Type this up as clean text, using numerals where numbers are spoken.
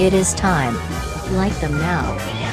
It is time. Like them now.